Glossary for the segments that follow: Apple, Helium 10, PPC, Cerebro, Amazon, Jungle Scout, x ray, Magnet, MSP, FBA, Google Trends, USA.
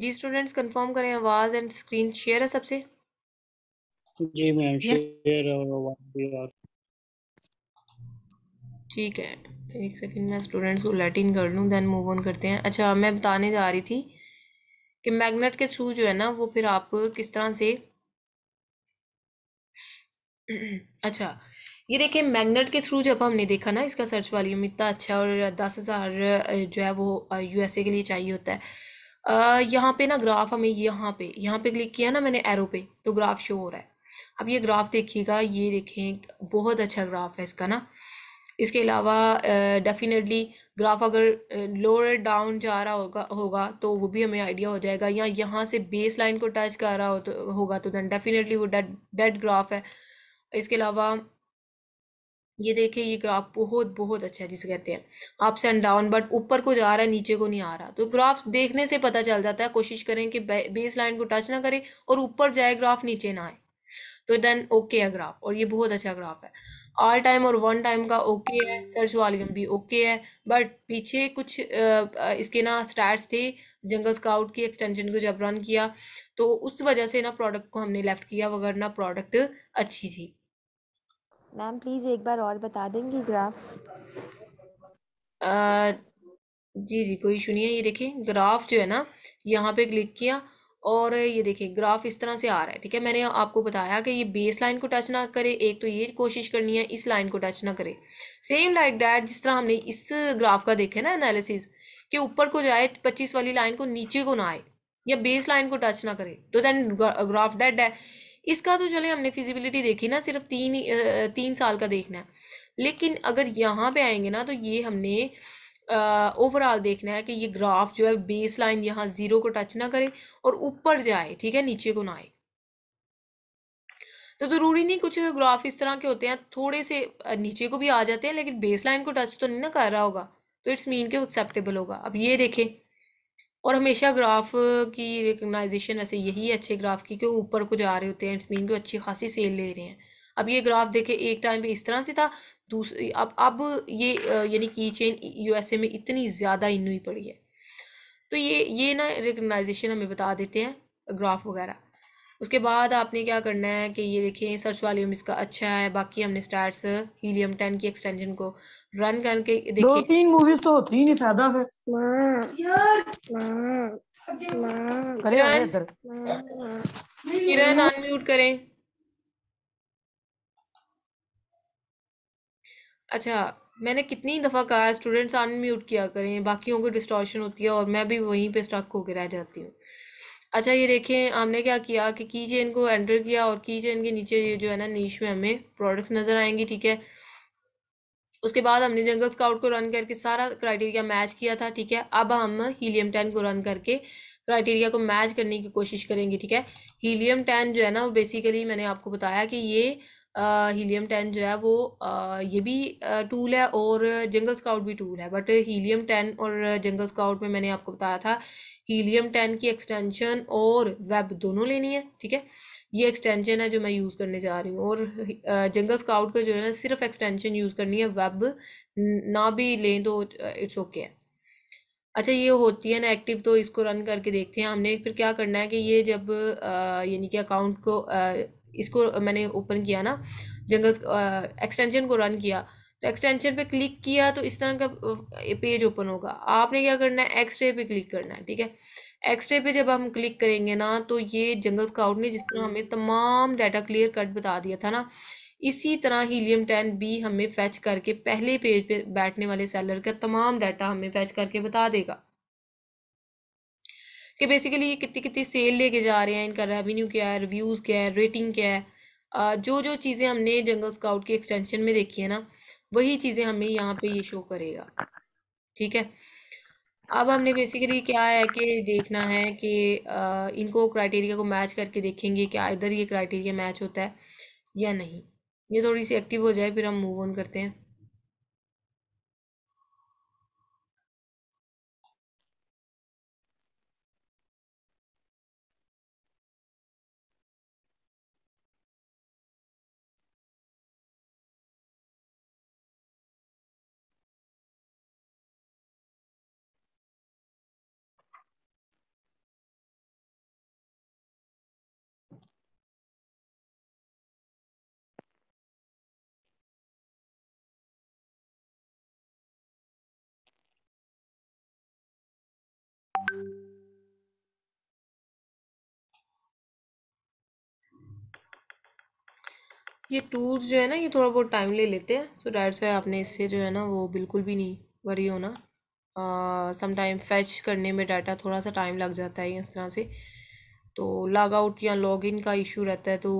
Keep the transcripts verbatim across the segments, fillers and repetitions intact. जी students confirm करें आवाज and screen share है सबसे। जी मैम शेयर और ठीक है, एक सेकंड मैं स्टूडेंट्स को लेट इन कर लूँ देन मूव ऑन करते हैं। अच्छा मैं बताने जा रही थी कि मैग्नेट के थ्रू जो है ना वो फिर आप किस तरह से, अच्छा ये देखिए मैग्नेट के थ्रू जब हमने देखा ना इसका सर्च वॉल्यूम इतना अच्छा और दस हज़ार जो है वो यूएसए के लिए चाहिए होता है। यहाँ पे ना ग्राफ हमें यहाँ पे यहाँ पे क्लिक किया ना मैंने एरो पे तो ग्राफ शो हो रहा है। अब ये ग्राफ देखिएगा, ये देखें बहुत अच्छा ग्राफ है इसका ना। इसके अलावा डेफिनेटली ग्राफ अगर लोअर डाउन जा रहा होगा होगा तो वो भी हमें आइडिया हो जाएगा, या यहाँ से बेस लाइन को टच कर रहा हो तो होगा तो दैन डेफिनेटली वो डेड डेड ग्राफ है। इसके अलावा ये देखिए ये ग्राफ बहुत बहुत अच्छा है जिसे कहते हैं अप्स एंड डाउन, बट ऊपर को जा रहा है नीचे को नहीं आ रहा। तो ग्राफ देखने से पता चल जाता है, कोशिश करें कि बेस लाइन को टच ना करें और ऊपर जाए ग्राफ नीचे ना आए तो देन ओके है ग्राफ। और ये बहुत अच्छा ग्राफ है, ऑल टाइम और वन टाइम का ओके है, सर्च वॉल्यूम भी ओके है, बट पीछे कुछ इसके ना स्टैट्स थे जंगल स्काउट की एक्सटेंशन को जब रन किया तो उस वजह से ना प्रोडक्ट को हमने लेफ्ट किया, वगरना प्रोडक्ट अच्छी थी। मैम प्लीज एक बार और बता देंगी ग्राफ। आ, जी जी कोई इशू नहीं है। ये देखें ग्राफ जो है ना यहाँ पे क्लिक किया और ये देखिए ग्राफ इस तरह से आ रहा है। ठीक है मैंने आपको बताया कि ये बेस लाइन को टच ना करे, एक तो ये कोशिश करनी है इस लाइन को टच ना करे। सेम लाइक डैट जिस तरह हमने इस ग्राफ का देखा ना एनालिसिस कि ऊपर को जाए पच्चीस वाली लाइन को नीचे को ना आए या बेस लाइन को टच ना करे तो देन ग्राफ डेड है। इसका तो चले हमने फिजिबिलिटी देखी ना सिर्फ तीन तीन साल का देखना है, लेकिन अगर यहाँ पे आएंगे ना तो ये हमने ओवरऑल uh, देखना है कि ये ग्राफ जो है बेस लाइन यहाँ जीरो को टच ना करे और ऊपर जाए, ठीक है, नीचे को ना आए। तो ज़रूरी नहीं, कुछ ग्राफ इस तरह के होते हैं थोड़े से नीचे को भी आ जाते हैं लेकिन बेस लाइन को टच तो नहीं ना कर रहा होगा तो इट्स मीन के एक्सेप्टेबल होगा। अब ये देखें, और हमेशा ग्राफ की रिकगनाइजेशन वैसे यही अच्छे ग्राफ की, क्यों ऊपर को जा रहे होते हैं, इट्स मीन को अच्छी खासी सेल ले रहे हैं। अब ये ग्राफ देखे एक टाइम पे इस तरह से था, दूसरी अब अब ये यानी की चेन यूएसए में इतनी ज़्यादा इन हुई पड़ी है। तो ये ये ना रिकगनाइजेशन हमें बता देते हैं ग्राफ वगैरह। उसके बाद आपने क्या करना है कि ये देखें सर्च वॉल्यूम इसका अच्छा है, बाकी हमने स्टैट्स हीलियम टेन की एक्सटेंशन को रन करके देखें। दो तीन मूवीज तो होती नहीं फायदा है किरण, अनम्यूट करें। अच्छा मैंने कितनी दफ़ा कहा है स्टूडेंट्स अनम्यूट किया करें, बाकियों को डिस्टॉर्शन होती है और मैं भी वहीं पे स्टक होकर रह जाती हूँ। अच्छा ये देखें हमने क्या किया कि की चेन को एंटर किया और की चेन के नीचे ये जो है ना नीश में हमें प्रोडक्ट्स नज़र आएंगी, ठीक है। उसके बाद हमने जंगल स्काउट को रन करके सारा क्राइटेरिया मैच किया था, ठीक है। अब हम हीलियम टेन को रन करके क्राइटेरिया को मैच करने की कोशिश करेंगे, ठीक है। हीलियम टेन जो है ना वो बेसिकली मैंने आपको बताया कि ये हीलियम uh, टेन जो है वो uh, ये भी टूल uh, है और जंगल स्काउट भी टूल है, बट हीलियम टेन और जंगल स्काउट में मैंने आपको बताया था हीलियम टेन की एक्सटेंशन और वेब दोनों लेनी है, ठीक है। ये एक्सटेंशन है जो मैं यूज़ करने जा रही हूँ और uh, जंगल स्काउट का जो है ना सिर्फ एक्सटेंशन यूज़ करनी है, वेब ना भी लें तो इट्स ओके है। अच्छा ये होती है ना एक्टिव, तो इसको रन करके देखते हैं। हमने फिर क्या करना है कि ये जब uh, यानी कि अकाउंट को uh, इसको मैंने ओपन किया ना जंगल्स एक्सटेंशन को रन किया तो एक्सटेंशन पे क्लिक किया तो इस तरह का पेज ओपन होगा। आपने क्या करना है एक्स रे पे क्लिक करना है, ठीक है। एक्स रे पे जब हम क्लिक करेंगे ना तो ये जंगल स्काउट ने जिसमें हमें तमाम डाटा क्लियर कट बता दिया था ना, इसी तरह हीलियम टेन भी हमें फैच करके पहले पेज पे बैठने वाले सेलर का तमाम डाटा हमें फैच करके बता देगा कि बेसिकली ये कितनी कितनी सेल लेके जा रहे हैं, इनका रेवेन्यू क्या है, रिव्यूज़ क्या है, रेटिंग क्या है। जो जो चीज़ें हमने जंगल स्काउट के एक्सटेंशन में देखी है ना वही चीज़ें हमें यहाँ पे ये शो करेगा, ठीक है। अब हमने बेसिकली क्या है कि देखना है कि इनको क्राइटेरिया को मैच करके देखेंगे क्या इधर ये क्राइटेरिया मैच होता है या नहीं। ये थोड़ी सी एक्टिव हो जाए फिर हम मूव ऑन करते हैं। ये टूल्स जो है ना ये थोड़ा बहुत टाइम ले लेते हैं। सो डैट्स वाई आपने इससे जो है ना वो बिल्कुल भी नहीं वरी होना। समटाइम फैच करने में डाटा थोड़ा सा टाइम लग जाता है इस तरह से, तो लॉग आउट या लॉग इन का इशू रहता है, तो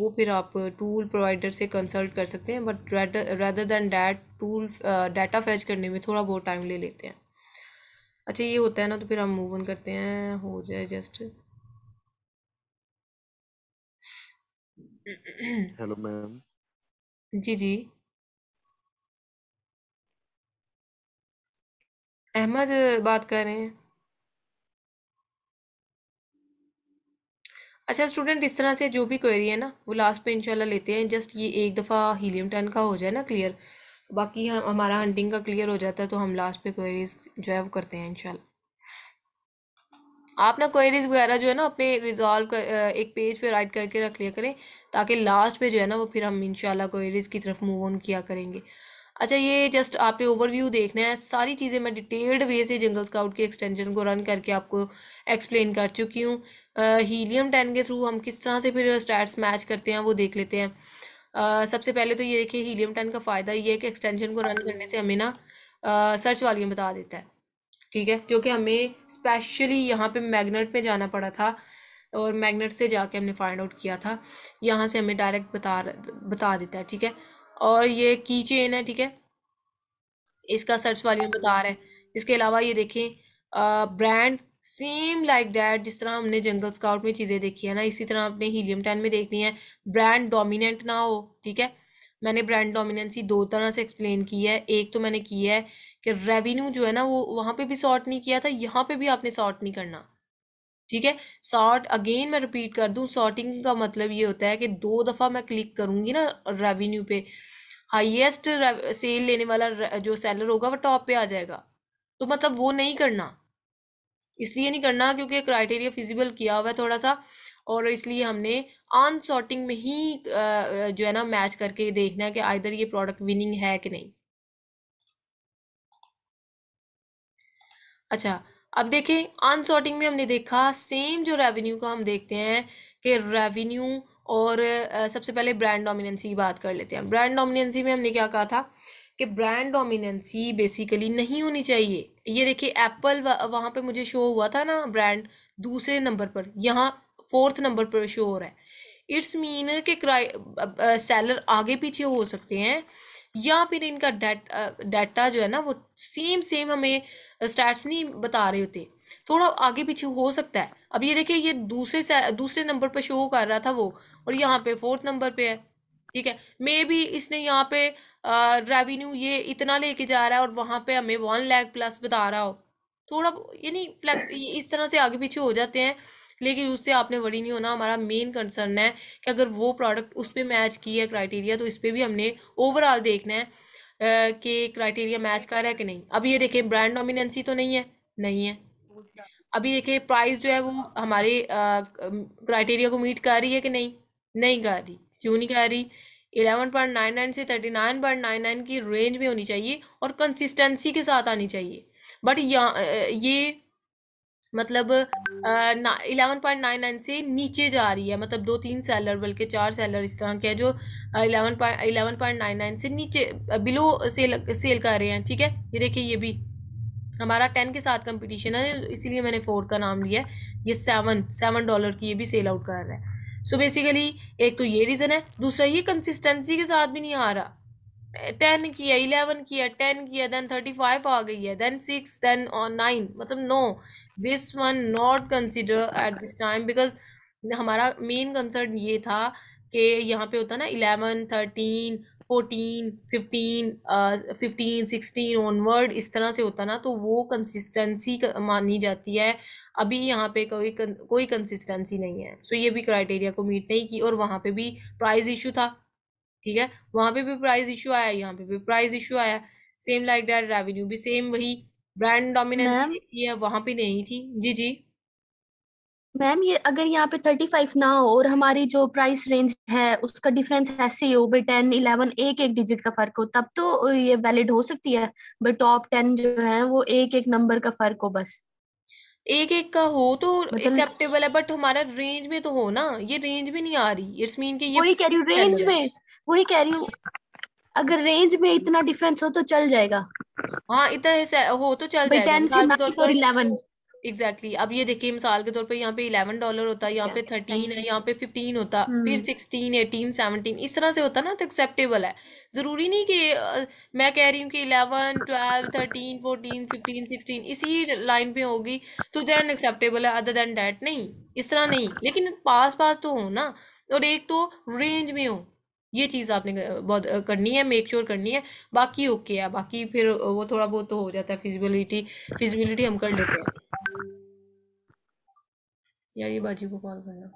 वो फिर आप टूल प्रोवाइडर से कंसल्ट कर सकते हैं। But rather than that tool data fetch करने में थोड़ा बहुत टाइम ले लेते हैं। अच्छा ये होता है ना, तो फिर हम मूव ऑन करते हैं, हो जाए जस्ट। Hello ma'am. जी जी अहमद बात कर रहे हैं। अच्छा स्टूडेंट, इस तरह से जो भी क्वेरी है ना वो लास्ट पे इंशाल्लाह लेते हैं। जस्ट ये एक दफ़ा हीलियम टेन का हो जाए ना क्लियर, बाकी हम हमारा हंटिंग का क्लियर हो जाता है, तो हम लास्ट पे क्वेरीज जो है वो करते हैं इंशाल्लाह। आप ना क्वेरीज वगैरह जो है ना अपने रिजॉल्व कर एक पेज पे राइट करके रख लिया करें, ताकि लास्ट पे जो है ना वो फिर हम इंशाल्लाह क्वेरीज की तरफ मूव ऑन किया करेंगे। अच्छा ये जस्ट आपने ओवरव्यू देखना है, सारी चीज़ें मैं डिटेल्ड वे से जंगल स्काउट के एक्सटेंशन को रन करके आपको एक्सप्लेन कर चुकी हूँ। हीलियम टेन के थ्रू हम किस तरह से फिर स्टैट्स मैच करते हैं वो देख लेते हैं। Uh, सबसे पहले तो ये देखिए हीलियम टेन का फ़ायदा ये है कि एक्सटेंशन को रन करने से हमें ना सर्च uh, वॉल्यूम बता देता है, ठीक है, जो कि हमें स्पेशली यहाँ पे मैग्नेट में जाना पड़ा था और मैग्नेट से जाके हमने फाइंड आउट किया था। यहाँ से हमें डायरेक्ट बता बता देता है, ठीक है। और ये की चेन है, ठीक है, इसका सर्च वॉल्यूम बता रहा है। इसके अलावा ये देखें ब्रांड सेम लाइक डैट, जिस तरह हमने जंगल स्काउट में चीज़ें देखी है ना, इसी तरह आपने हीलियम टेन में देखनी है। ब्रांड डोमिनेंट ना हो, ठीक है। मैंने ब्रांड डोमिनेंसी दो तरह से एक्सप्लेन की है। एक तो मैंने की है कि रेवेन्यू जो है ना वो वहाँ पे भी सॉर्ट नहीं किया था, यहाँ पे भी आपने सॉर्ट नहीं करना, ठीक है। सॉर्ट अगेन मैं रिपीट कर दूँ, सॉर्टिंग का मतलब ये होता है कि दो दफ़ा मैं क्लिक करूँगी ना रेवेन्यू पे, हाइएस्ट सेल लेने वाला जो सेलर होगा वह टॉप पे आ जाएगा, तो मतलब वो नहीं करना। इसलिए नहीं करना क्योंकि क्राइटेरिया फिजिबल किया हुआ है थोड़ा सा, और इसलिए हमने ऑन सॉर्टिंग में ही जो है ना मैच करके देखना है कि आइदर ये प्रोडक्ट विनिंग है कि नहीं। अच्छा अब देखें ऑन सॉर्टिंग में हमने देखा सेम जो रेवेन्यू का हम देखते हैं कि रेवेन्यू और सबसे पहले ब्रांड डोमिनेंसी की बात कर लेते हैं। ब्रांड डोमिनेंसी में हमने क्या कहा था कि ब्रांड डोमिनेंसी बेसिकली नहीं होनी चाहिए। ये देखिए एप्पल वहाँ पे मुझे शो हुआ था ना ब्रांड दूसरे नंबर पर, यहाँ फोर्थ नंबर पर शो हो रहा है। इट्स मीन के क्राइ सेलर आगे पीछे हो सकते हैं, या फिर इनका डाटा डाटा जो है ना वो सेम सेम हमें स्टैट्स नहीं बता रहे होते, थोड़ा आगे पीछे हो सकता है। अब ये देखिए ये दूसरे दूसरे नंबर पर शो कर रहा था वो, और यहाँ पे फोर्थ नंबर पे है, ठीक है। मे भी इसने यहाँ पे रेवेन्यू ये इतना लेके जा रहा है और वहाँ पे हमें वन लाख प्लस बता रहा हो, थोड़ा यानी फ्लैक्स इस तरह से आगे पीछे हो जाते हैं, लेकिन उससे आपने वरी नहीं होना। हमारा मेन कंसर्न है कि अगर वो प्रोडक्ट उस पर मैच की है क्राइटेरिया, तो इस पर भी हमने ओवरऑल देखना है कि क्राइटेरिया मैच कर रहा है कि नहीं। अब ये देखें ब्रांड डोमिनेंसी तो नहीं है, नहीं है। अभी देखिए प्राइस जो है वो हमारे क्राइटेरिया को मीट कर रही है कि नहीं, नहीं कर रही। क्यों नहीं कर रही? ग्यारह पॉइंट निन्यानवे से उनतालीस पॉइंट निन्यानवे की रेंज में होनी चाहिए और कंसिस्टेंसी के साथ आनी चाहिए। बट यहाँ ये मतलब ग्यारह पॉइंट निन्यानवे से नीचे जा रही है, मतलब दो तीन सेलर बल्कि चार सेलर इस तरह के हैं जो ग्यारह पॉइंट निन्यानवे से नीचे बिलो सेल सेल कर रहे हैं, ठीक है। ये देखिए ये भी हमारा टेन के साथ कंपटीशन है, इसीलिए मैंने फोर का नाम लिया है। ये सेवन सेवन डॉलर की ये भी सेल आउट कर रहा है। सो so बेसिकली एक तो ये रीज़न है, दूसरा ये कंसिस्टेंसी के साथ भी नहीं आ रहा। टेन किया, इलेवन किया, टेन किया, देन थर्टी फाइव आ गई है, देन सिक्स, देन और नाइन, मतलब no this one not consider at this time, because हमारा मेन कंसर्न ये था कि यहाँ पे होता ना eleven, thirteen, fourteen, fifteen, fifteen sixteen onward इस तरह से होता ना, तो वो कंसिस्टेंसी मानी जाती है। अभी यहाँ पे कोई कोई कंसिस्टेंसी नहीं है। सो so ये भी क्राइटेरिया को मीट नहीं की, और वहाँ पे भी प्राइस इशू था, ठीक है, वहाँ पे भी प्राइस इशू आया, यहाँ पे भी प्राइस इशू आया, सेम लाइक दैट। रेवेन्यू भी सेम वही ब्रांड डोमिनेंसी है, वहाँ पे नहीं थी। जी जी मैम, ये अगर यहाँ पे पैंतीस ना हो और हमारी जो प्राइस रेंज है उसका डिफरेंस ऐसे ही हो भाई टेन इलेवन एक एक डिजिट का फर्क हो, तब तो ये वैलिड हो सकती है। बट टॉप टेन जो है वो एक एक नंबर का फर्क हो, बस एक एक का हो तो एक्सेप्टेबल है, बट हमारा रेंज में तो हो ना, ये रेंज में नहीं आ रही। इट्स मीन कि ये वही कह रही हूँ, रेंज में वही कह रही हूँ, अगर रेंज में इतना डिफरेंस हो तो चल जाएगा। हाँ इतना हो तो चल जाएगा। टेन से इलेवन एग्जैक्टली exactly. अब ये देखिए मिसाल के तौर पे यहाँ पे इलेवन डॉलर होता, यहाँ पे थर्टीन है, यहाँ पे फिफ्टीन होता, फिर सिक्सटीन, एटीन, सेवनटीन इस तरह से होता ना, तो एक्सेप्टेबल है। जरूरी नहीं कि मैं कह रही हूँ कि eleven, twelve, thirteen, fourteen, fifteen, sixteen इसी लाइन पे होगी तो देन एक्सेप्टेबल है, अदर देन डैट नहीं, इस तरह नहीं, लेकिन पास पास तो हो ना, और एक तो रेंज में हो। ये चीज़ आपने बहुत करनी है, मेक श्योर करनी है। बाकी ओके है, बाकी फिर वो थोड़ा बहुत तो हो जाता है, फिजिबिलिटी फिजिबिलिटी हम कर लेते हैं। यार ये बाजी को कॉल करना।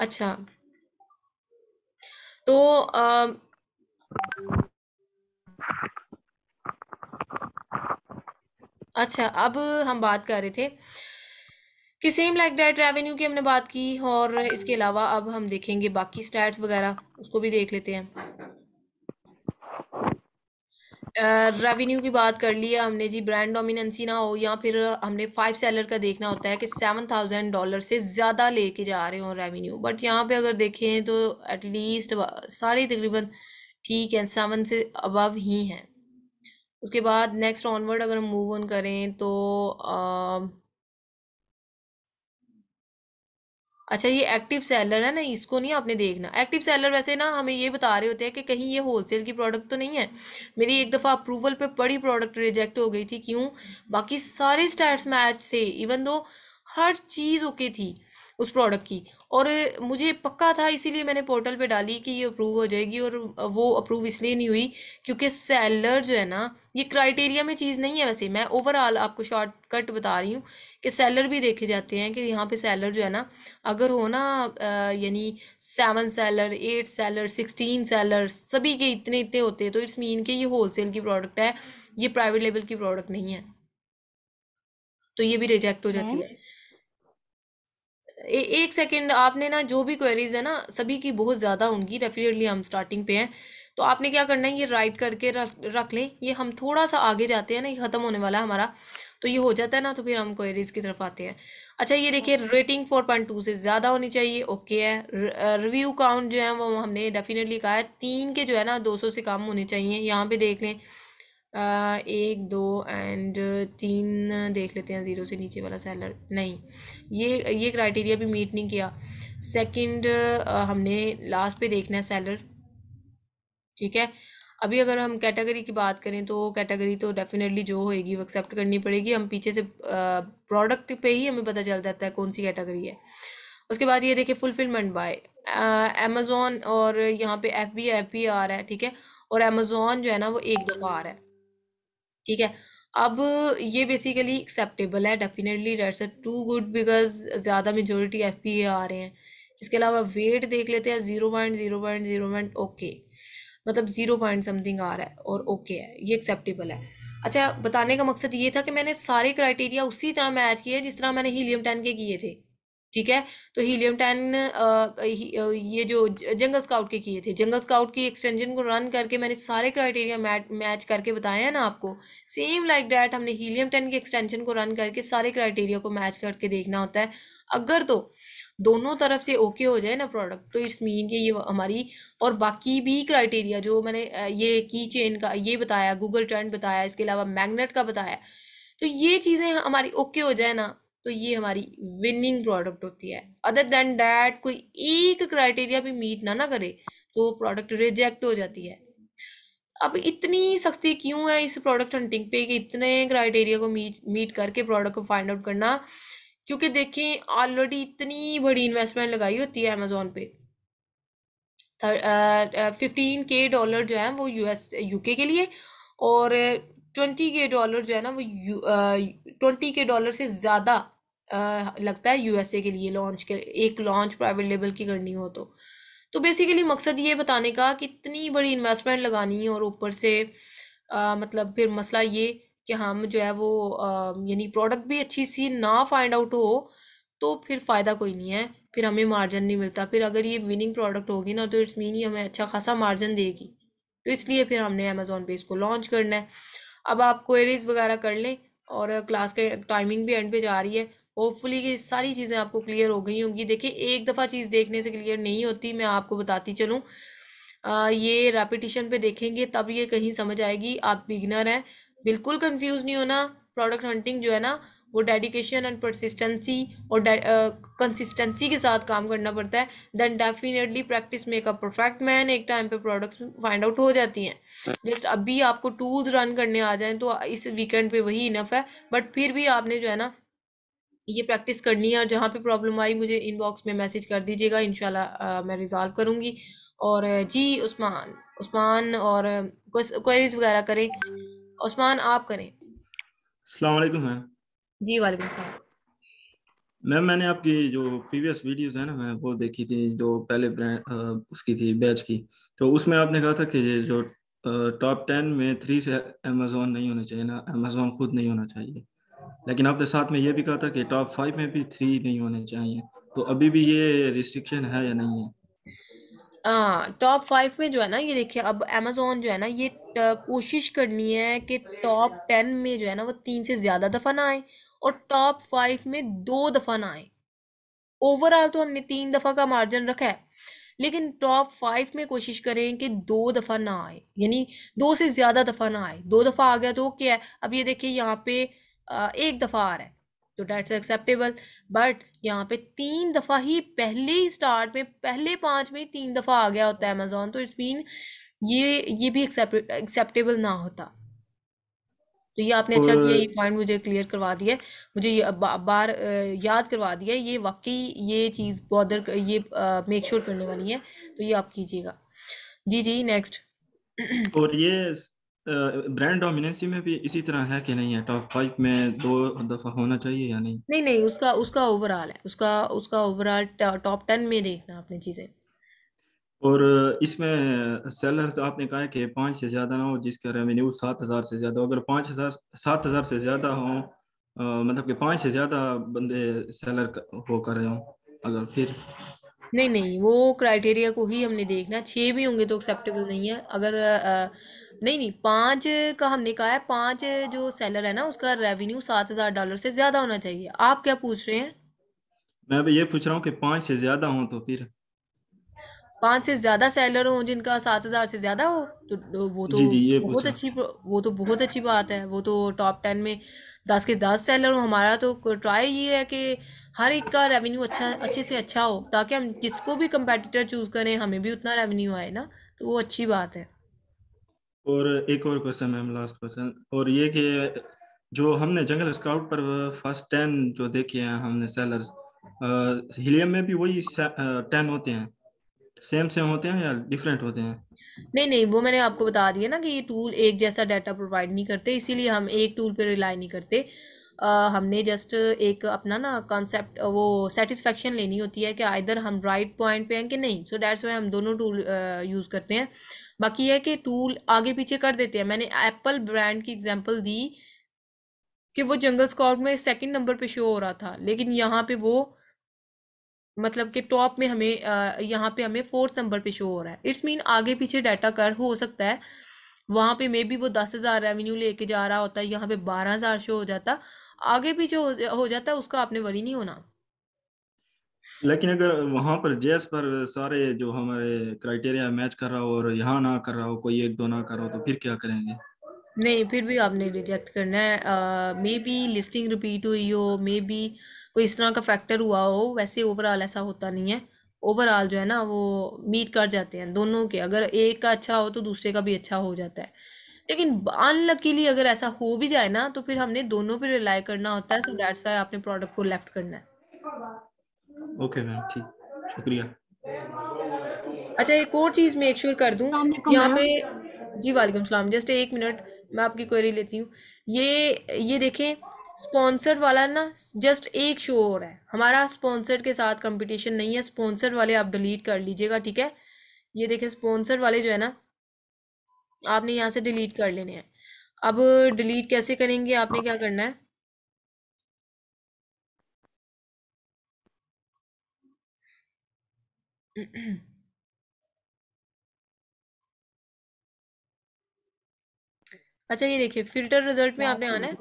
अच्छा तो आ, अच्छा अब हम बात कर रहे थे कि सेम लाइक दैट रेवेन्यू की हमने बात की, और इसके अलावा अब हम देखेंगे बाकी स्टैट्स वगैरह, उसको भी देख लेते हैं। रेवेन्यू uh, की बात कर ली है हमने जी, ब्रांड डोमिनेंसी ना हो, या फिर हमने फाइव सेलर का देखना होता है कि सेवन थाउजेंड डॉलर से ज़्यादा लेके जा रहे हो रेवेन्यू, बट यहाँ पे अगर देखें तो एटलीस्ट सारे तकरीबन ठीक है, सेवन से अबव ही हैं। उसके बाद नेक्स्ट ऑनवर्ड अगर हम मूव ऑन करें तो uh, अच्छा ये एक्टिव सेलर है ना, इसको नहीं आपने देखना। एक्टिव सेलर वैसे ना हमें ये बता रहे होते हैं कि कहीं ये होलसेल की प्रोडक्ट तो नहीं है। मेरी एक दफ़ा अप्रूवल पे पड़ी प्रोडक्ट रिजेक्ट हो गई थी, क्यों? बाकी सारे स्टैट्स मैच थे, इवन दो हर चीज़ ओके थी उस प्रोडक्ट की, और मुझे पक्का था इसीलिए मैंने पोर्टल पे डाली कि ये अप्रूव हो जाएगी, और वो अप्रूव इसलिए नहीं हुई क्योंकि सेलर जो है ना, ये क्राइटेरिया में चीज़ नहीं है। वैसे मैं ओवरऑल आपको शॉर्टकट बता रही हूँ कि सेलर भी देखे जाते हैं कि यहाँ पे सेलर जो है ना, अगर हो ना यानी seven seller, eight seller, sixteen seller सभी के इतने इतने होते हैं, तो इट्स मीन कि ये होलसेल की प्रोडक्ट है, ये प्राइवेट लेवल की प्रोडक्ट नहीं है, तो ये भी रिजेक्ट हो जाती है। ए, एक सेकंड, आपने ना जो भी क्वेरीज है ना सभी की बहुत ज़्यादा होंगी, डेफिनेटली हम स्टार्टिंग पे हैं, तो आपने क्या करना है ये राइट करके रख रख लें। ये हम थोड़ा सा आगे जाते हैं ना, ये ख़त्म होने वाला है हमारा, तो ये हो जाता है ना, तो फिर हम क्वेरीज की तरफ आते हैं। अच्छा ये देखिए रेटिंग फोर पॉइंट टू से ज़्यादा होनी चाहिए, ओके है। रिव्यू काउंट जो है वो हमने डेफिनेटली कहा है तीन के जो है ना दो सौ से कम होने चाहिए। यहाँ पर देख लें Uh, एक दो एंड तीन, देख लेते हैं ज़ीरो से नीचे वाला सेलर नहीं, ये ये क्राइटेरिया भी मीट नहीं किया। सेकंड uh, हमने लास्ट पे देखना है सेलर, ठीक है। अभी अगर हम कैटेगरी की बात करें तो कैटेगरी तो डेफिनेटली जो होएगी वो एक्सेप्ट करनी पड़ेगी, हम पीछे से प्रोडक्ट uh, पे ही हमें पता चल जाता है कौन सी कैटेगरी है। उसके बाद ये देखिए फुलफिलमेंट बाय अमेज़ॉन, और यहाँ पे एफ बी एफ बी आ रहा है, ठीक है, और अमेज़ॉन जो है ना वो एक दफ़ा आ रहा है, ठीक है। अब ये बेसिकली एक्सेप्टेबल है, definitely that's too good because ज़्यादा मेजोरिटी एफ पी ए आ रहे हैं। इसके अलावा वेट देख लेते हैं zero point zero point zero point okay, मतलब ज़ीरो पॉइंट समथिंग आ रहा है और ओके है, ये एक्सेप्टेबल है। अच्छा बताने का मकसद ये था कि मैंने सारे क्राइटेरिया उसी तरह मैच किए जिस तरह मैंने हीलियम टेन के किए थे, ठीक है। तो हीलियम टेन ये जो जंगल स्काउट के किए थे, जंगल स्काउट की एक्सटेंशन को रन करके मैंने सारे क्राइटेरिया मैच करके बताया है ना आपको, सेम लाइक डैट हमने हीलियम टेन के एक्सटेंशन को रन करके सारे क्राइटेरिया को मैच करके देखना होता है। अगर तो दोनों तरफ से ओके हो जाए ना प्रोडक्ट, तो इट्स मीन कि ये हमारी, और बाकी भी क्राइटेरिया जो मैंने ये की चेन का ये बताया, गूगल ट्रेंड बताया, इसके अलावा मैग्नेट का बताया, तो ये चीज़ें हमारी ओके हो जाए ना, तो ये हमारी विनिंग प्रोडक्ट होती है। अदर देन डैट कोई एक क्राइटेरिया भी मीट ना ना करे तो प्रोडक्ट रिजेक्ट हो जाती है। अब इतनी सख्ती क्यों है इस प्रोडक्ट हंटिंग पे कि इतने क्राइटेरिया को मीट मीट करके प्रोडक्ट को फाइंड आउट करना? क्योंकि देखें ऑलरेडी इतनी बड़ी इन्वेस्टमेंट लगाई होती है अमेज़ॉन पे, फिफ्टीन के डॉलर जो है वो यूएस यूके के लिए, और ट्वेंटी के डॉलर जो है ना वो ट्वेंटी के डॉलर से ज़्यादा लगता है यूएसए के लिए लॉन्च के, एक लॉन्च प्राइवेट लेवल की करनी हो तो। तो बेसिकली मकसद ये बताने का कि इतनी बड़ी इन्वेस्टमेंट लगानी है, और ऊपर से आ, मतलब फिर मसला ये कि हम जो है वो यानी प्रोडक्ट भी अच्छी सी ना फाइंड आउट हो तो फिर फ़ायदा कोई नहीं है, फिर हमें मार्जिन नहीं मिलता। फिर अगर ये विनिंग प्रोडक्ट होगी ना तो इट्स मीन ये हमें अच्छा खासा मार्जिन देगी, तो इसलिए फिर हमने अमेज़ॉन पे इसको लॉन्च करना है। अब आप क्वेरीज वगैरह कर लें, और क्लास के टाइमिंग भी एंड पे जा रही है, होपफुली कि सारी चीज़ें आपको क्लियर हो गई होंगी। देखिए एक दफ़ा चीज़ देखने से क्लियर नहीं होती, मैं आपको बताती चलूँ। आ, ये रेपिटेशन पे देखेंगे तब ये कहीं समझ आएगी। आप बिगिनर हैं, बिल्कुल कंफ्यूज नहीं होना। प्रोडक्ट हंटिंग जो है ना वो डेडिकेशन एंड परसिस्टेंसी और कंसिस्टेंसी के साथ काम करना पड़ता है। Then definitely practice make a perfect man, एक टाइम पे प्रोडक्ट्स फाइंड आउट हो जाती हैं। जस्ट अभी आपको टूल्स रन करने आ जाएं तो इस वीकेंड पे वही इनफ है, बट फिर भी आपने जो है ना ये प्रैक्टिस करनी है। और जहाँ पे प्रॉब्लम आई मुझे इनबॉक्स में मैसेज कर दीजिएगा, इंशाल्लाह मैं रिजॉल्व करूँगी। और जी उस्मान उस्मान और क्वेरीज वगैरह करें। उस्मान आप करें। अस्सलाम वालेकुम मैम। जी वालेकुम सलाम मैम। मैंने आपकी जो प्रीवियस वीडियोस है ना मैं वो देखी थी, जो पहले ब्रांड उसकी थी बैच की, तो उसमें आपने कहा था कि जो टॉप टेन में थ्री से अमेजोन नहीं होना चाहिए ना, अमेजोन खुद नहीं होना चाहिए। लेकिन आपने साथ में ये भी कहा था कि टॉप फाइव में भी थ्री नहीं होने चाहिए, तो अभी भी ये रिस्ट्रिक्शन है या नहीं है? हाँ, टॉप फाइव में जो है ना ये देखिए, अब अमेजोन जो है ना ये कोशिश करनी है कि टॉप टेन में जो है ना वो तीन से ज़्यादा दफ़ा ना आए और टॉप फाइव में दो दफ़ा ना आए। ओवरऑल तो हमने तीन दफ़ा का मार्जिन रखा है, लेकिन टॉप फाइव में कोशिश करें कि दो दफ़ा ना आए, यानी दो से ज़्यादा दफ़ा ना आए। दो दफ़ा आ गया तो क्या है, अब ये देखिए यहाँ पे एक दफ़ा आ रहा है तो डेट्स एक्सेप्टेबल, बट यहाँ पे तीन दफ़ा ही पहले ही स्टार्ट में पहले पाँच में तीन दफ़ा आ गया होता है अमेजोन, तो इट्स मीन ये ये भी एक्सेप्टेबल ना होता। तो ये आपने अच्छा किया, ये पॉइंट मुझे क्लियर करवा दिया, मुझे ये बा, बार याद करवा दिया। ये वाकई ये चीज़ बॉदर ये मेक श्योर करने वाली है, तो ये आप कीजिएगा। जी जी नेक्स्ट। और ये ब्रांड डोमिनेंसी में भी इसी तरह है कि नहीं है, टॉप फाइव में दो दफ़ा होना चाहिए या नहीं? नहीं नहीं उसका उसका ओवरऑल है, उसका उसका ओवरऑल टॉप टेन में देखना आपने चीज़ें। और इसमें सेलर्स आपने कहा है कि पाँच से ज़्यादा ना हो जिसका रेवेन्यू सात हज़ार से ज़्यादा हो। अगर पाँच हज़ार सात हज़ार से ज़्यादा हों, मतलब कि पाँच से ज़्यादा बंदे सेलर हो कर रहे हों, अगर फिर नहीं नहीं वो क्राइटेरिया को ही हमने देखना। छः भी होंगे तो एक्सेप्टेबल नहीं है। अगर आ, नहीं नहीं पाँच का हमने कहा है, पाँच जो सेलर है ना उसका रेवेन्यू सात हज़ार डॉलर से ज़्यादा होना चाहिए। आप क्या पूछ रहे हैं? मैं भी ये पूछ रहा हूँ कि पाँच से ज़्यादा हों तो फिर पाँच से ज़्यादा सेलर हों जिनका सात हज़ार से ज़्यादा हो तो वो तो जी जी ये बहुत अच्छी वो तो बहुत अच्छी बात है। वो तो टॉप टेन में दस के दस सेलर हो। हमारा तो ट्राई ये है कि हर एक का रेवेन्यू अच्छा अच्छे से अच्छा हो, ताकि हम जिसको भी कंपेटिटर चूज़ करें हमें भी उतना रेवेन्यू आए ना, तो वो अच्छी बात है। और एक और क्वेश्चन मैम, लास्ट क्वेश्चन, और ये कि जो हमने जंगल स्काउट पर फर्स्ट टेन जो देखे हैं हमने सेलर्स, हीलियम में भी वही टेन होते हैं, सेम सेम होते हैं या डिफरेंट होते हैं? नहीं नहीं वो मैंने आपको बता दिया ना कि ये टूल एक जैसा डाटा प्रोवाइड नहीं करते, इसीलिए हम एक टूल पर रिलाई नहीं करते। Uh, हमने जस्ट एक अपना ना कॉन्सेप्ट वो सेटिस्फेक्शन लेनी होती है कि आइदर हम राइट पॉइंट पे हैं कि नहीं, सो डैट्स वाई हम दोनों टूल यूज़ करते हैं। बाकी है कि टूल आगे पीछे कर देते हैं। मैंने एप्पल ब्रांड की एग्जांपल दी कि वो जंगल स्काउट में सेकंड नंबर पे शो हो रहा था, लेकिन यहाँ पे वो मतलब कि टॉप में हमें uh, यहाँ पे हमें फोर्थ नंबर पे शो हो रहा है। इट्स मीन आगे पीछे डाटा कर हो सकता है, वहाँ पे मे बी वो दस हज़ार रेवेन्यू लेके जा रहा होता है, यहाँ पे बारह हज़ार शो हो जाता, आगे पीछे हो, हो जाता है, उसका आपने वरी नहीं होना। लेकिन अगर वहाँ पर जेस पर सारे जो हमारे क्राइटेरिया मैच कर रहा हो और यहाँ ना कर रहा हो, कोई एक दो ना कर रहा हो, तो फिर क्या करेंगे? नहीं, फिर भी आपने रिजेक्ट करना है। मे बी लिस्टिंग रिपीट हुई हो, मे बी कोई इस तरह का फैक्टर हुआ हो, वैसे ओवरऑल ऐसा होता नहीं है। ओवरऑल जो है ना वो मीट कर जाते हैं दोनों के, अगर एक का अच्छा हो तो दूसरे का भी अच्छा हो जाता है। लेकिन अनलकीली अगर ऐसा हो भी जाए ना तो फिर हमने दोनों पे रिलाई करना होता है, सो दैट्स व्हाई आपने प्रोडक्ट को लेफ्ट करना है। ओके मैम, ठीक, शुक्रिया। अच्छा एक और चीज़ मेक श्योर कर दूँ यहाँ पे। जी वालेकुम सलाम। जस्ट एक मिनट मैं आपकी क्वेरी लेती हूँ। ये ये देखें स्पॉन्सर्ड वाला ना जस्ट एक शो हो रहा है, हमारा स्पॉन्सर्ड के साथ कंपटीशन नहीं है। स्पॉन्सर्ड वाले आप डिलीट कर लीजिएगा, ठीक है? ये देखें स्पॉन्सर्ड वाले जो है ना आपने यहाँ से डिलीट कर लेने हैं। अब डिलीट कैसे करेंगे, आपने क्या करना है? अच्छा ये देखिए फिल्टर रिजल्ट में आपने आना है।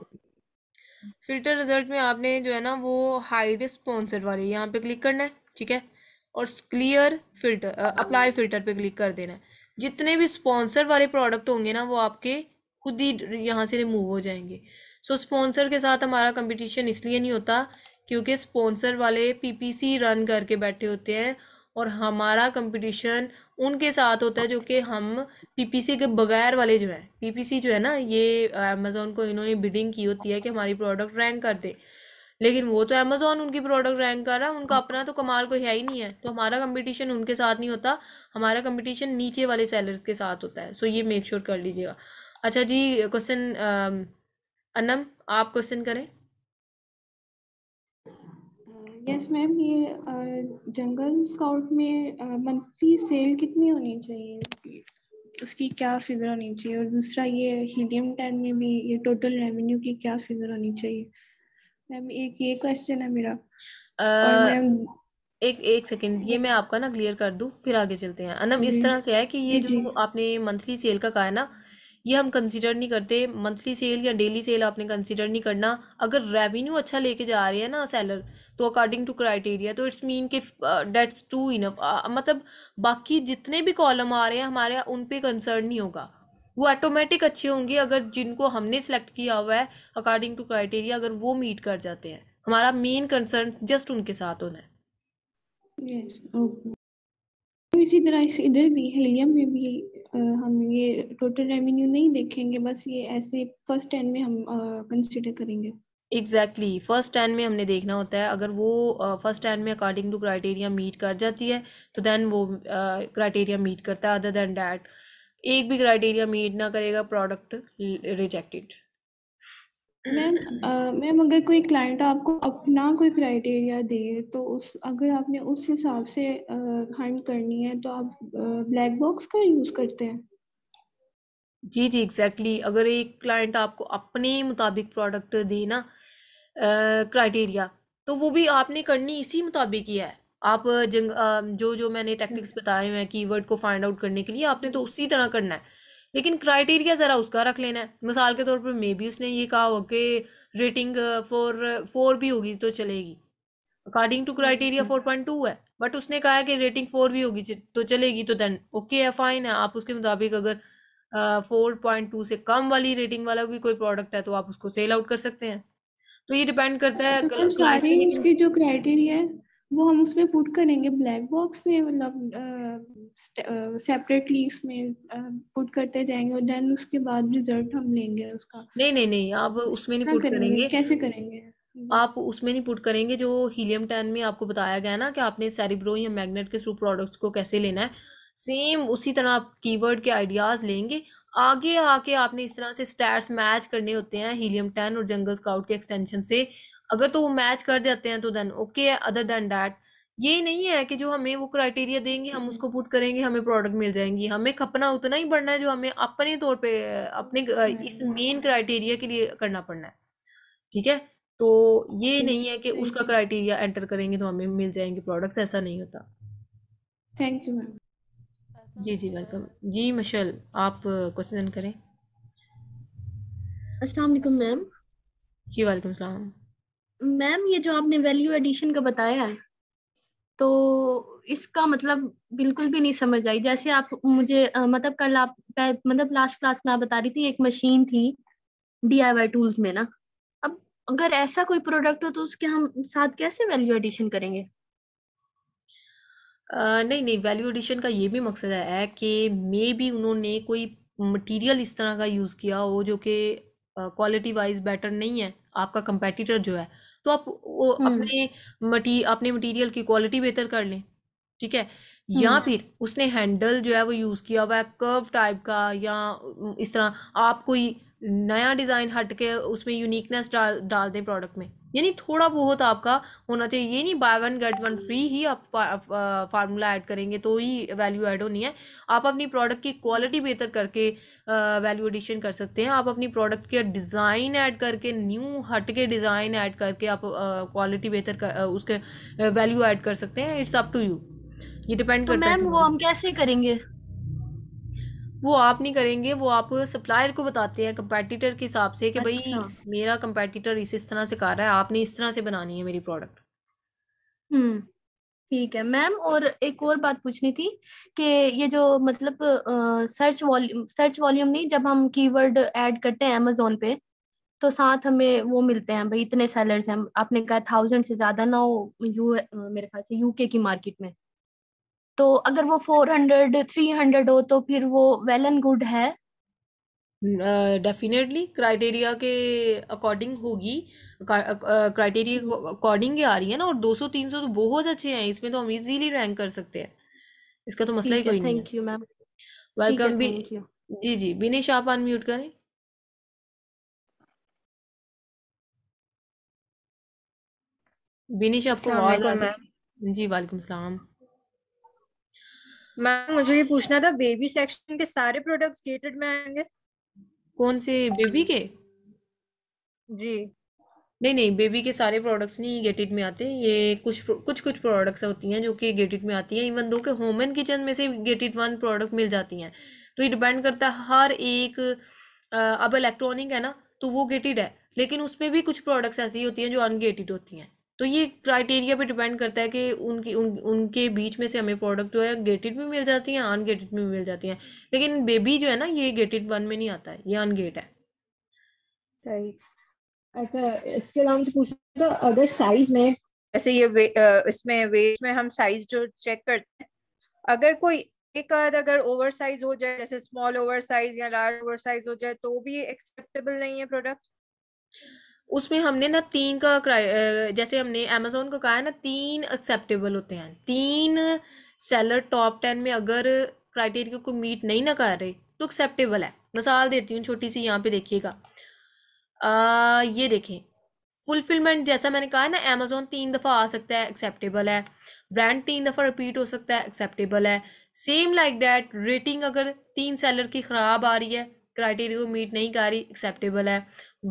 फिल्टर रिजल्ट में आपने जो है ना वो हाइड स्पॉन्सर वाले यहाँ पे क्लिक करना है, ठीक है? और क्लियर फिल्टर, अप्लाई फिल्टर पे क्लिक कर देना है। जितने भी स्पॉन्सर वाले प्रोडक्ट होंगे ना वो आपके खुद ही यहाँ से रिमूव हो जाएंगे। सो so, स्पॉन्सर के साथ हमारा कंपटीशन इसलिए नहीं होता क्योंकि स्पॉन्सर वाले पीपीसी रन करके बैठे होते हैं और हमारा कंपटीशन उनके साथ होता है जो कि हम पीपीसी के बगैर वाले जो है पीपीसी जो है ना ये अमेज़ॉन को इन्होंने बिडिंग की होती है कि हमारी प्रोडक्ट रैंक कर दे, लेकिन वो तो अमेज़ॉन उनकी प्रोडक्ट रैंक कर रहा है, उनका अपना तो कमाल कोई है ही नहीं है। तो हमारा कंपटीशन उनके साथ नहीं होता, हमारा कंपटीशन नीचे वाले सेलर्स के साथ होता है। सो ये मेक श्योर कर लीजिएगा। अच्छा जी, क्वेश्चन अनम आप क्वेश्चन करें। यस मैम, ये जंगल स्काउट में मंथली सेल कितनी होनी चाहिए, उसकी क्या फिगर होनी चाहिए, और दूसरा ये हीलियम टेन में भी ये टोटल रेवेन्यू की क्या फिगर होनी चाहिए? मैम एक ये क्वेश्चन है मेरा। uh, और एक एक सेकेंड, ये मैं आपका ना क्लियर कर दूं फिर आगे चलते हैं। अनम इस तरह से है कि ये जो आपने मंथली सेल का कहा है ना, ये हम कंसीडर नहीं करते। मंथली सेल या डेली सेल आपने कंसीडर नहीं करना। अगर रेवेन्यू अच्छा लेके जा रहे हैं ना सेलर तो अकॉर्डिंग टू क्राइटेरिया तो इट्स मीन कि डेट्स टू इनफ, मतलब बाकी जितने भी कॉलम आ रहे हैं हमारे उन पे कंसर्न नहीं होगा, वो ऑटोमेटिक अच्छे होंगे अगर जिनको हमने सेलेक्ट किया हुआ है अकॉर्डिंग टू क्राइटेरिया अगर वो मीट कर जाते हैं। हमारा मेन कंसर्न जस्ट उनके साथ होना है। yes, okay. इसी तरह इस इधर भी हीलियम में भी आ, हम ये टोटल रेवेन्यू नहीं देखेंगे, बस ये ऐसे फर्स्ट टेन में हम कंसीडर करेंगे। एग्जैक्टली, फर्स्ट टेन में हमने देखना होता है। अगर वो फर्स्ट टेन में अकॉर्डिंग टू क्राइटेरिया मीट कर जाती है तो देन वो क्राइटेरिया मीट करता है, अदर देन डैट एक भी क्राइटेरिया मीट ना करेगा प्रोडक्ट रिजेक्टेड। मैम मैम अगर कोई क्लाइंट आपको अपना कोई क्राइटेरिया दे तो उस अगर आपने उस हिसाब से हंट करनी है तो आप ब्लैक बॉक्स का यूज़ करते हैं? जी जी एग्जैक्टली exactly. अगर एक क्लाइंट आपको अपने मुताबिक प्रोडक्ट दे ना क्राइटेरिया तो वो भी आपने करनी इसी मुताबिक ही है। आप जंग आ, जो जो मैंने टेक्निक्स बताए हैं कीवर्ड को फाइंड आउट करने के लिए आपने तो उसी तरह करना है, लेकिन क्राइटेरिया ज़रा उसका रख लेना है। मिसाल के तौर पर मे बी उसने ये कहा हो कि रेटिंग फोर फोर भी होगी तो चलेगी, according to criteria four point two है बट उसने कहा है कि रेटिंग फोर भी होगी तो चलेगी, तो देन ओके है, फाइन है। आप उसके मुताबिक अगर फोर पॉइंट टू से कम वाली रेटिंग वाला भी कोई प्रोडक्ट है तो आप उसको सेल आउट कर सकते हैं। तो ये डिपेंड करता है तो सारे इसके जो क्राइटेरिया है वो हम उसमें पुट करेंगे ब्लैक बॉक्स में, मतलब सेपरेटली इसमें पुट करते जाएंगे और देन उसके बाद रिजल्ट हम लेंगे उसका। नहीं नहीं नहीं आप उसमें नहीं पुट करेंगे। कैसे करेंगे? आप उसमें नहीं पुट करेंगे। जो हीलियम टेन में आपको बताया गया ना कि आपने सेरिब्रो या मैग्नेट के थ्रू प्रोडक्ट्स को कैसे लेना है, सेम उसी तरह आप कीवर्ड के आइडियाज लेंगे, आगे आके आपने इस तरह से स्टैट्स मैच करने होते हैं हीलियम टेन और जंगल स्काउट के एक्सटेंशन से। अगर तो वो मैच कर जाते हैं तो देन ओके है, अदर देन डैट ये नहीं है कि जो हमें वो क्राइटेरिया देंगे हम उसको पुट करेंगे हमें प्रोडक्ट मिल जाएंगी। हमें खपना उतना ही पड़ना है जो हमें अपने तौर पे अपने इस मेन क्राइटेरिया के लिए करना पड़ना है, ठीक है। तो ये नहीं है कि उसका क्राइटेरिया एंटर करेंगे तो हमें मिल जाएंगे प्रोडक्ट्स, ऐसा नहीं होता। Thank you ma'am. जी जी वेलकम। जी मशल आप क्वेश्चन करें। अस्सलाम वालेकुम मैम। जी वालेकुम सलाम। मैम ये जो आपने वैल्यू एडिशन का बताया है तो इसका मतलब बिल्कुल भी नहीं समझ आई। जैसे आप मुझे मतलब कल आप मतलब लास्ट क्लास में आप बता रही थी एक मशीन थी डीआईवाई टूल्स में ना, अब अगर ऐसा कोई प्रोडक्ट हो तो उसके हम साथ कैसे वैल्यू एडिशन करेंगे? आ, नहीं नहीं वैल्यू एडिशन का ये भी मकसद है कि मे भी उन्होंने कोई मटेरियल इस तरह का यूज़ किया हो जो कि क्वालिटी वाइज बेटर नहीं है आपका कंपेटिटर जो है, तो आप वो अपने मटी अपने मटेरियल की क्वालिटी बेहतर कर लें, ठीक है। या फिर उसने हैंडल जो है वो यूज़ किया हुआ है कर्व टाइप का या इस तरह, आप कोई नया डिज़ाइन हट के उसमें यूनिकनेस डाल डाल दें प्रोडक्ट में, यानी थोड़ा बहुत आपका होना चाहिए। ये नहीं buy one get one free ही आप फार्मूला ऐड करेंगे तो ही वैल्यू ऐड होनी है। आप अपनी प्रोडक्ट की क्वालिटी बेहतर करके वैल्यू एडिशन कर सकते हैं। आप अपनी प्रोडक्ट के डिज़ाइन ऐड करके न्यू हट के डिज़ाइन ऐड करके आप क्वालिटी बेहतर कर उसके वैल्यू ऐड कर सकते हैं। इट्स अप टू यू, ये डिपेंड करता है। मैम वो हम कैसे करेंगे? वो आप नहीं करेंगे, वो आप सप्लायर को बताते हैं कंपेटिटर के हिसाब से कि भाई अच्छा। मेरा कंपेटिटर इस इस तरह से कर रहा है, आपने इस तरह से बनानी है मेरी प्रोडक्ट। हम्म ठीक है मैम। और एक और बात पूछनी थी कि ये जो मतलब सर्च वॉल्यूम सर्च वॉल्यूम नहीं, जब हम कीवर्ड ऐड करते हैं अमेजोन पे तो साथ हमें वो मिलते हैं भाई इतने सेलर्स हैं, आपने कहा थाउजेंड से ज्यादा ना हो यू मेरे ख्याल से यूके की मार्केट में, तो अगर वो फोर हंड्रेड थ्री हंड्रेड हो तो फिर वो वेल एंड गुड है। डेफिनेटली uh, क्राइटेरिया के अकॉर्डिंग होगी, क्राइटेरिया uh, अकॉर्डिंग आ रही है ना, और दो सौ तीन सौ तो बहुत अच्छे हैं, इसमें तो हम इजीली रैंक कर सकते हैं, इसका तो मसला ही कोई नहीं। Thank you ma'am. वेलकम जी जी। बिनेश आप अनम्यूट करें। बिनेश आपको आवाज़ आ रही है? जी वालेकुम सलाम। मैम मुझे ये पूछना था बेबी सेक्शन के सारे प्रोडक्ट्स गेटेड में आएंगे? कौन से बेबी के? जी नहीं नहीं, बेबी के सारे प्रोडक्ट्स नहीं गेटेड में आते, ये कुछ कुछ कुछ प्रोडक्ट्स होती हैं जो कि गेटेड में आती हैं, इवन दो के होम एंड किचन में से गेटेड वन प्रोडक्ट मिल जाती हैं, तो ये डिपेंड करता है हर एक। अब इलेक्ट्रॉनिक है ना तो वो गेटेड है, लेकिन उसमें भी कुछ प्रोडक्ट्स ऐसी होती हैं जो अनगेटेड होती हैं, तो ये क्राइटेरिया पे डिपेंड करता है कि उनकी उन, उनके बीच में से हमें प्रोडक्ट जो है गेटेड में मिल जाती हैं, अनगेटेड में मिल जाती हैं, लेकिन बेबी जो है ना ये गेटेड वन में नहीं आता है, ये अनगेट है। सही। अच्छा इसके अलावा मुझे पूछना था अगर साइज में ऐसे ये वे, इसमें वेट में हम साइज जो चेक करते हैं, अगर कोई एक आध अगर ओवर साइज हो जाए, जैसे स्मॉल ओवर साइज या लार्ज ओवर साइज हो जाए, तो भी एक्सेप्टेबल नहीं है प्रोडक्ट? उसमें हमने ना तीन का, जैसे हमने अमेजोन को कहा है ना, तीन एक्सेप्टेबल होते हैं, तीन सेलर टॉप टेन में अगर क्राइटेरिया को मीट नहीं ना कर रहे तो एक्सेप्टेबल है। मिसाल देती हूँ छोटी सी, यहाँ पे देखिएगा, ये देखें फुलफिलमेंट, जैसा मैंने कहा है ना अमेजोन तीन दफ़ा आ सकता है, एक्सेप्टेबल है, ब्रांड तीन दफ़ा रिपीट हो सकता है, एक्सेप्टेबल है, सेम लाइक डैट। रेटिंग अगर तीन सेलर की ख़राब आ रही है, क्राइटेरिया को मीट नहीं कर रही, एक्सेप्टेबल है।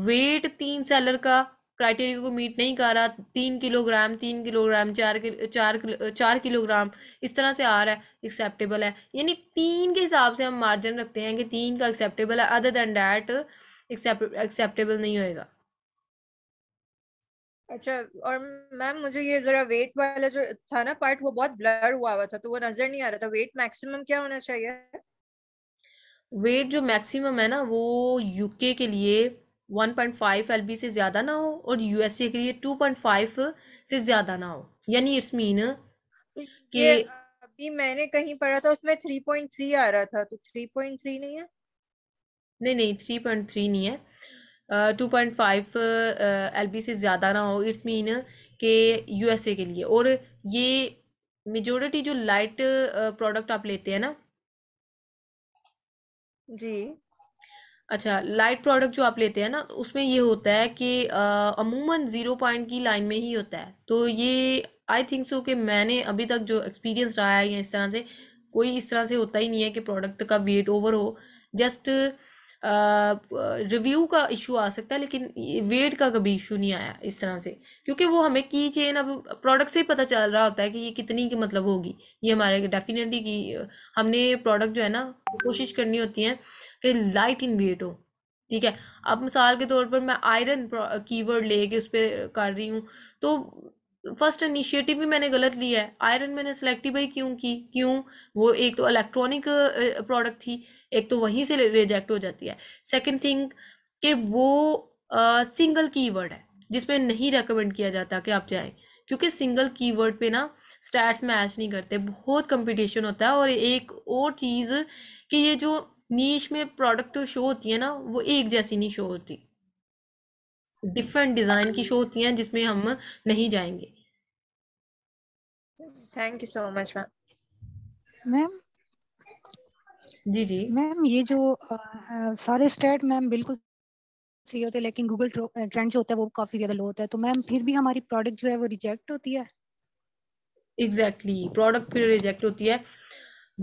वेट तीन सेलर का क्राइटेरिया को मीट नहीं कर रहा, तीन किलोग्राम तीन किलोग्राम चार किलो चार किलो चार किलोग्राम इस तरह से आ रहा है, एक्सेप्टेबल है। यानी तीन के हिसाब से हम मार्जिन रखते हैं कि तीन का एक्सेप्टेबल है, अदर देन डैट एक्सेप्टेबल नहीं होएगा। अच्छा और मैम मुझे ये जरा वेट वाला जो था ना पार्ट वो बहुत ब्लर हुआ हुआ था, तो वो नजर नहीं आ रहा था। वेट मैक्सिमम क्या होना चाहिए? वेट जो मैक्सिमम है ना वो यूके के लिए वन पॉइंट फाइव एलबी से ज़्यादा ना हो और यूएसए के लिए टू पॉइंट फाइव से ज़्यादा ना हो, यानी इट्स मीन कि अभी मैंने कहीं पढ़ा था उसमें थ्री पॉइंट थ्री आ रहा था, तो थ्री पॉइंट थ्री नहीं है? नहीं नहीं थ्री पॉइंट थ्री नहीं है, टू पॉइंट फाइव एलबी से ज़्यादा ना हो, इट्स मीन के यूएसए के लिए। और ये मेजॉरिटी जो लाइट प्रोडक्ट आप लेते हैं ना जी, अच्छा लाइट प्रोडक्ट जो आप लेते हैं ना उसमें ये होता है कि अमूमन जीरो पॉइंट की लाइन में ही होता है, तो ये आई थिंक सो कि मैंने अभी तक जो एक्सपीरियंस रहा है या इस तरह से कोई इस तरह से होता ही नहीं है कि प्रोडक्ट का वेट ओवर हो, जस्ट रिव्यू का इशू आ सकता है, लेकिन वेट का कभी इशू नहीं आया इस तरह से, क्योंकि वो हमें की चेन अब प्रोडक्ट से ही पता चल रहा होता है कि ये कितनी की मतलब होगी। ये हमारे डेफिनेटली की हमने प्रोडक्ट जो है ना कोशिश करनी होती है कि लाइट इन वेट हो, ठीक है। अब मिसाल के तौर पर मैं आयरन कीवर्ड लेके उस पर कर रही हूँ, तो फर्स्ट इनिशिएटिव भी मैंने गलत लिया है, आयरन मैंने सेलेक्ट भाई क्यों की, क्यों वो एक तो इलेक्ट्रॉनिक प्रोडक्ट थी, एक तो वहीं से रिजेक्ट हो जाती है। सेकंड थिंग कि वो सिंगल कीवर्ड है जिसमें नहीं रेकमेंड किया जाता कि आप जाएं, क्योंकि सिंगल कीवर्ड पे ना स्टैट्स मैच नहीं करते, बहुत कंपटीशन होता है। और एक और चीज़ कि ये जो नीश में प्रोडक्ट शो होती है ना वो एक जैसी नहीं शो होती, डिफरेंट डिज़ाइन की शो होती हैं जिसमें हम नहीं जाएंगे। Thank you so much ma'am. Ma'am जी जी मैम ये जो आ, सारे स्टेट मैम बिल्कुल सही होते हैं, लेकिन गूगल ट्रेंड जो होता है वो काफी ज्यादा लो होता है, तो मैम फिर भी हमारी प्रोडक्ट जो है वो रिजेक्ट होती है? एग्जैक्टली exactly, प्रोडक्ट फिर रिजेक्ट होती है।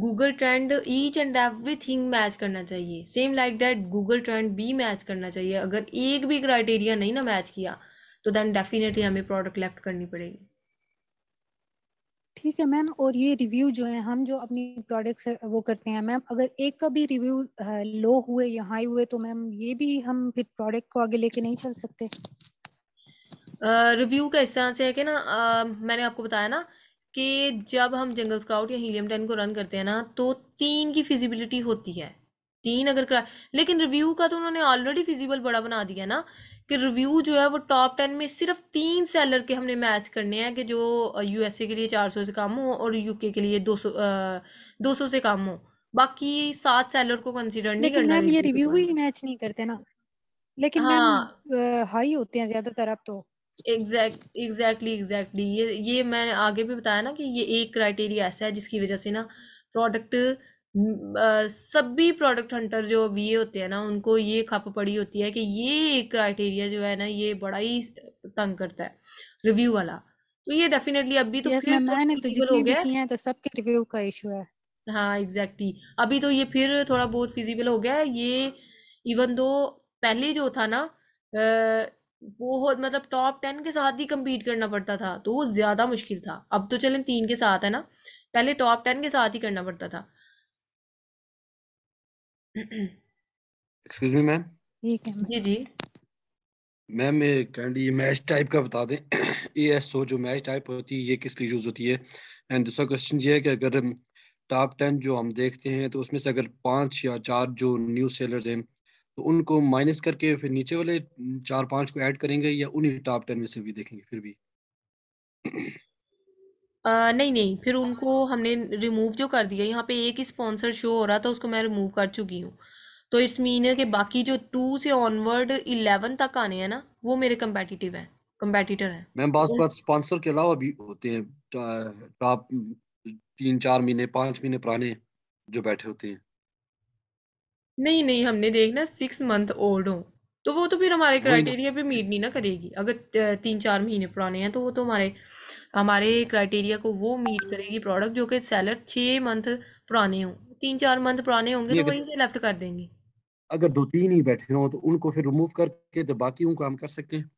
Google trend each and everything match करना चाहिए, same like that Google trend भी मैच करना चाहिए। अगर एक भी क्राइटेरिया नहीं ना मैच किया तो देन डेफिनेटली हमें प्रोडक्ट लेफ्ट करनी पड़ेगी। ठीक है मैम। और ये रिव्यू जो है हम जो अपनी प्रोडक्ट्स वो करते हैं मैम, अगर एक का भी रिव्यू लो हुए या हाई हुए तो मैम ये भी हम फिर प्रोडक्ट को आगे लेके नहीं चल सकते? रिव्यू uh, का इस तरह से है कि ना uh, मैंने आपको बताया ना कि जब हम जंगल स्काउट या हीलियम टेन को रन करते हैं ना तो तीन की फिजिबिलिटी होती है, तीन अगर करा, लेकिन रिव्यू का तो उन्होंने ऑलरेडी फिजिबल बड़ा बना दिया ना कि रिव्यू जो है वो टॉप टेन में सिर्फ तीन सेलर के हमने मैच करने हैं कि जो यूएसए के लिए चार सौ से कम हो और यूके के लिए दो सौ दो सौ से कम हो, बाकी सात सेलर को कंसिडर नहीं करना। लेकिन ये रिव्यू भी मैच नहीं करते ना, लेकिन हाँ हाई होते हैं ज्यादातर अब तो। एग्जैक्ट एग्जैक्टली एग्जैक्टली ये ये मैंने आगे भी बताया ना कि ये एक क्राइटेरिया ऐसा है जिसकी वजह से ना प्रोडक्ट सभी प्रोडक्ट हंटर जो भी ये होते हैं ना उनको ये खप पड़ी होती है कि ये एक क्राइटेरिया जो है ना ये बड़ा ही तंग करता है रिव्यू वाला। तो ये डेफिनेटली अभी तो फिर मैंने तो जितने भी किए हैं तो सबके रिव्यू का इशू है। हाँ एग्जैक्टली अभी तो ये फिर थोड़ा बहुत फिजिबल हो गया है ये, इवन दो पहले जो था ना बहुत मतलब टॉप टेन के साथ ही कम्पीट करना पड़ता था तो वो ज्यादा मुश्किल था, अब तो चलें तीन के साथ है ना, पहले टॉप टेन के साथ ही करना पड़ता था। Excuse me ma'am. जी जी मैम कैंडी मैच टाइप का बता दें, एएसओ जो मैच टाइप होती है ये किस लिए यूज होती है? एंड दूसरा क्वेश्चन ये है कि अगर टॉप टेन जो हम देखते हैं तो उसमें से अगर पांच या चार जो न्यू सेलर्स हैं तो उनको माइनस करके फिर नीचे वाले चार पांच को ऐड करेंगे या उन्हीं टॉप टेन में से भी देखेंगे फिर भी? आ, नहीं नहीं फिर उनको हमने रिमूव जो कर दिया, यहाँ पे एक ही स्पॉन्सर शो हो रहा था उसको मैं रिमूव कर चुकी हूँ, तो इट्स मीन के बाकी जो टू से ऑनवर्ड इलेवन तक आने हैं ना वो मेरे कम्पेटिटिव हैं, कम्पेटिटर हैं। मैम बात बात स्पॉन्सर के अलावा भी होते हैं टॉप तीन चार महीने पाँच महीने पुराने जो बैठे होते हैं। नहीं नहीं हमने देखना सिक्स मंथ ओल्ड हो तो वो तो फिर हमारे क्राइटेरिया पे मीट नहीं ना करेगी, अगर तीन चार महीने पुराने हैं तो वो तो हमारे हमारे क्राइटेरिया को वो मीट करेगी प्रोडक्ट जो कि सेलर छः मंथ पुराने हो, तीन चार मंथ पुराने होंगे तो वहीं से लेफ्ट कर देंगे। अगर दो तीन ही बैठे हों तो उनको फिर रिमूव करके तो बाकी उनको हम कर सकते हैं?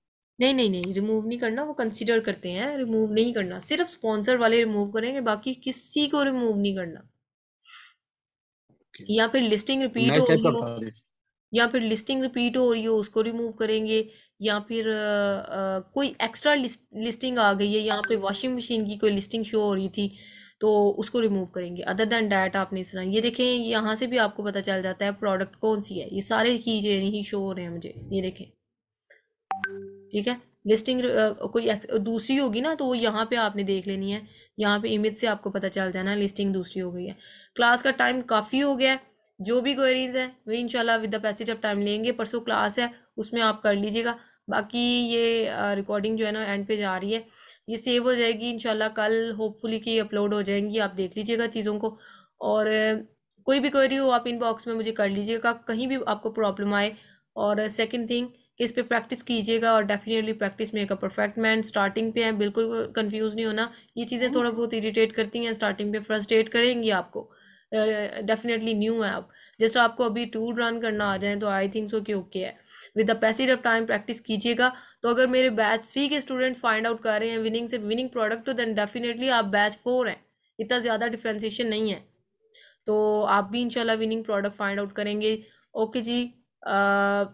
नहीं नहीं नहीं रिमूव नहीं करना, वो कंसिडर करते हैं, रिमूव नहीं करना, सिर्फ स्पॉन्सर वाले रिमूव करेंगे, बाकी किसी को रिमूव नहीं करना। या फिर लिस्टिंग रिपीट हो रही हो या फिर लिस्टिंग रिपीट हो रही हो उसको रिमूव करेंगे, या फिर आ, आ, कोई एक्स्ट्रा लिस्ट, लिस्टिंग आ गई है, यहाँ पे वॉशिंग मशीन की कोई लिस्टिंग शो हो रही थी तो उसको रिमूव करेंगे। अदर देन डैट आपने इस तरह ये देखें, यहाँ से भी आपको पता चल जाता है प्रोडक्ट कौन सी है, ये सारे की चीजें ही शो हो रहे हैं मुझे, ये देखें ठीक है। लिस्टिंग कोई दूसरी होगी ना तो यहाँ पे आपने देख लेनी है, यहाँ पे इमेज से आपको पता चल जाना लिस्टिंग दूसरी हो गई है। क्लास का टाइम काफ़ी हो गया है, जो भी क्वेरीज हैं वे इंशाल्लाह with the passage of time लेंगे, परसों क्लास है उसमें आप कर लीजिएगा, बाकी ये रिकॉर्डिंग जो है ना एंड पे जा रही है, ये सेव हो जाएगी इंशाल्लाह कल होपफुली कि अपलोड हो जाएंगी, आप देख लीजिएगा चीज़ों को। और कोई भी क्वेरी हो आप इनबॉक्स में मुझे कर लीजिएगा, कहीं भी आपको प्रॉब्लम आए। और सेकेंड थिंग इस पे प्रैक्टिस कीजिएगा और definitely practice make a perfect man. Starting पे है बिल्कुल कंफ्यूज नहीं होना, ये चीज़ें थोड़ा बहुत इरिटेट करती हैं स्टार्टिंग पे, फ्रस्ट्रेट करेंगी आपको, डेफिनेटली न्यू है आप, जस्ट आपको अभी टूल रन करना आ जाए तो आई थिंक सो कि ओके है। With the passage of time practice कीजिएगा, तो अगर मेरे बैच थ्री के स्टूडेंट्स फाइंड आउट कर रहे हैं विनिंग से विनिंग प्रोडक्ट तो दैन डेफिनेटली आप बैच फोर हैं, इतना ज़्यादा डिफ्रेंसीशन नहीं है, तो आप भी इंशाल्लाह विनिंग प्रोडक्ट फाइंड आउट करेंगे। ओके जी आ,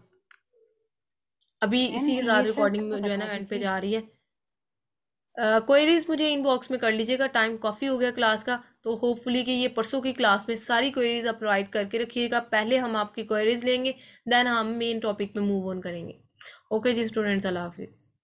अभी इसी के साथ रिकॉर्डिंग जो है ना एंड पे जा रही है। क्वेरीज uh, मुझे इनबॉक्स में कर लीजिएगा, टाइम काफ़ी हो गया क्लास का, तो होपफुली कि ये परसों की क्लास में सारी क्वेरीज आप राइट करके रखिएगा, पहले हम आपकी क्वेरीज लेंगे देन हम मेन टॉपिक पे मूव ऑन करेंगे। ओके जी स्टूडेंट्स, अल्लाह हाफिज़।